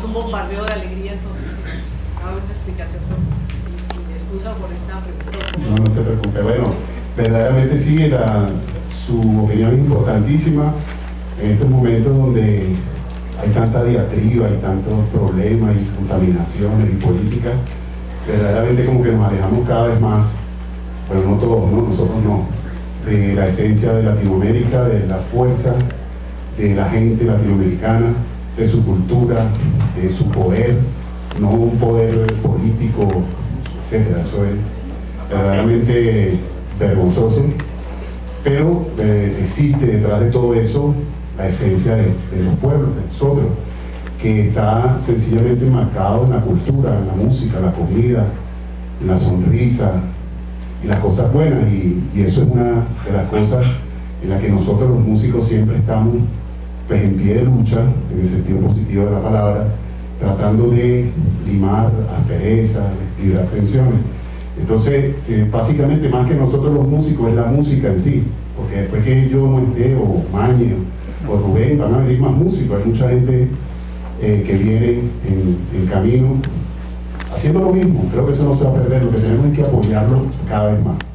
es un bombardeo de alegría, entonces hago una explicación y excusa por esta pregunta. No, no se preocupe. Bueno, verdaderamente sí, su opinión es importantísima en estos momentos donde hay tanta diatriba, hay tantos problemas y contaminaciones y políticas. Verdaderamente como que nos alejamos cada vez más, bueno, no todos, ¿no? Nosotros no, de la esencia de Latinoamérica, de la fuerza de la gente latinoamericana, de su cultura, de su poder, no un poder político, etcétera. Eso es verdaderamente vergonzoso, pero existe detrás de todo eso la esencia de los pueblos, de nosotros, que está sencillamente marcado en la cultura, en la música, en la comida, en la sonrisa y las cosas buenas, y eso es una de las cosas en las que nosotros los músicos siempre estamos, pues, en pie de lucha, en el sentido positivo de la palabra, tratando de limar asperezas, liberar tensiones. Entonces, básicamente, más que nosotros los músicos, es la música en sí, porque después que yo no esté, o Mañe, o Rubén, van a venir más músicos. Hay mucha gente que viene en camino haciendo lo mismo. Creo que eso no se va a perder. Lo que tenemos es que apoyarlo cada vez más.